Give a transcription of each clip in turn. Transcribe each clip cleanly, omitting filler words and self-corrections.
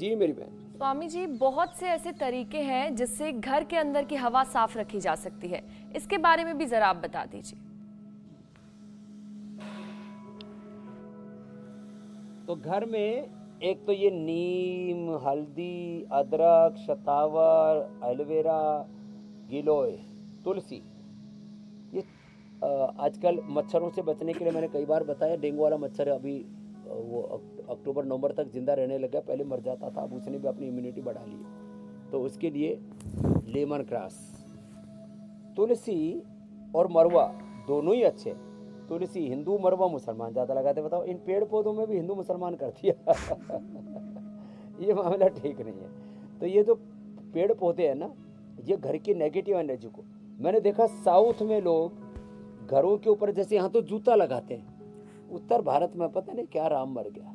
जी मेरी बहन। स्वामी जी, बहुत से ऐसे तरीके हैं जिससे घर के अंदर की हवा साफ रखी जा सकती है, इसके बारे में भी जरा आप बता दीजिए। तो घर में एक तो ये नीम, हल्दी, अदरक, शतावर, एलोवेरा, गिलोय, तुलसी, ये आजकल मच्छरों से बचने के लिए मैंने कई बार बताया, डेंगू वाला मच्छर अभी वो अक्टूबर नवंबर तक जिंदा रहने लगा, पहले मर जाता था, अब उसने भी अपनी इम्यूनिटी बढ़ा ली। तो उसके लिए लेमन ग्रास, तुलसी और मरवा दोनों ही अच्छे। तुलसी हिंदू, मरवा मुसलमान ज़्यादा लगाते, बताओ इन पेड़ पौधों में भी हिंदू मुसलमान कर दिया ये मामला ठीक नहीं है। तो ये जो पेड़ पौधे हैं ना, ये घर की नेगेटिव एनर्जी को, मैंने देखा साउथ में लोग घरों के ऊपर, जैसे यहाँ तो जूता लगाते हैं, उत्तर भारत में पता नहीं क्या राम मर गया,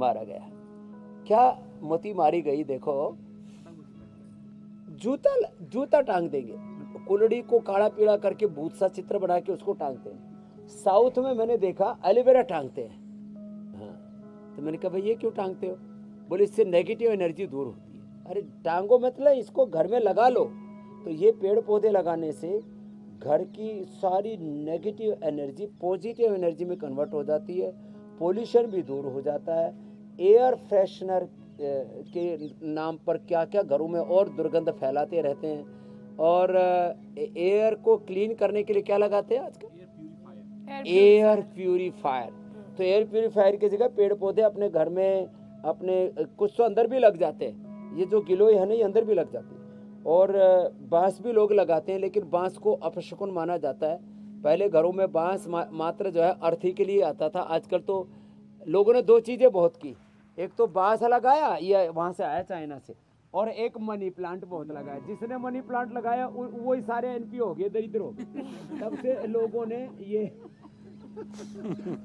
मारा गया, क्या मोती मारी गई, देखो जूता टांग देंगे, कुलड़ी को काला पीला करके भूत सा चित्र बना के उसको टांगते हैं। साउथ में मैंने देखा एलोवेरा टांगते हैं। हाँ, तो मैंने कहा भाई ये क्यों टांगते हो? बोले इससे नेगेटिव एनर्जी दूर होती है। अरे टांगो मतलब इसको घर में लगा लो। तो ये पेड़ पौधे लगाने से घर की सारी नेगेटिव एनर्जी पॉजिटिव एनर्जी में कन्वर्ट हो जाती है, पोल्यूशन भी दूर हो जाता है। एयर फ्रेशनर के नाम पर क्या क्या घरों में और दुर्गंध फैलाते रहते हैं। और एयर को क्लीन करने के लिए क्या लगाते हैं आजकल? Air purifier. तो एयर प्यूरीफायर की जगह पेड़ पौधे अपने घर में, अपने कुछ तो अंदर भी लग जाते हैं, ये जो गिलोय है ना ये अंदर भी लग जाते हैं। और बांस भी लोग लगाते हैं, लेकिन बांस को अपशकुन माना जाता है। पहले घरों में बांस मात्र जो है अर्थी के लिए आता था। आजकल तो लोगों ने दो चीज़ें बहुत की, एक तो बांस लगाया, ये वहाँ से आया चाइना से, और एक मनी प्लांट बहुत लगाया। जिसने मनी प्लांट लगाया वही सारे एनपीओ हो गए, दरिद्र हो गए। तब से लोगों ने ये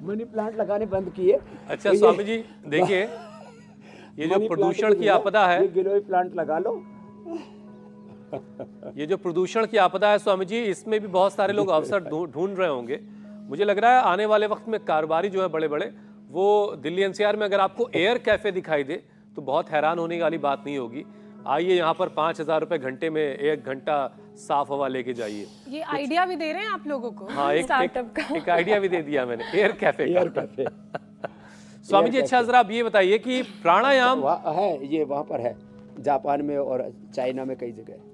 मनी प्लांट लगाने बंद किए। अच्छा स्वामी जी, देखिए ये जो प्रदूषण की आपदा है, गिलोय प्लांट लगा लो। ये जो प्रदूषण की आपदा है स्वामी जी, इसमें भी बहुत सारे लोग अवसर ढूंढ रहे होंगे। मुझे लग रहा है आने वाले वक्त में कारोबारी जो है बड़े बड़े, वो दिल्ली एनसीआर में अगर आपको एयर कैफे दिखाई दे तो बहुत हैरान होने वाली बात नहीं होगी। आइए यहाँ पर 5,000 रुपए घंटे में 1 घंटा साफ हवा लेके जाइए। ये आइडिया भी दे रहे हैं आप लोगों को। हाँ, एक आइडिया भी दे दिया मैंने, एयर कैफे। स्वामी जी अच्छा, जरा आप ये बताइए कि प्राणायाम है, ये वहाँ पर है जापान में और चाइना में कई जगह।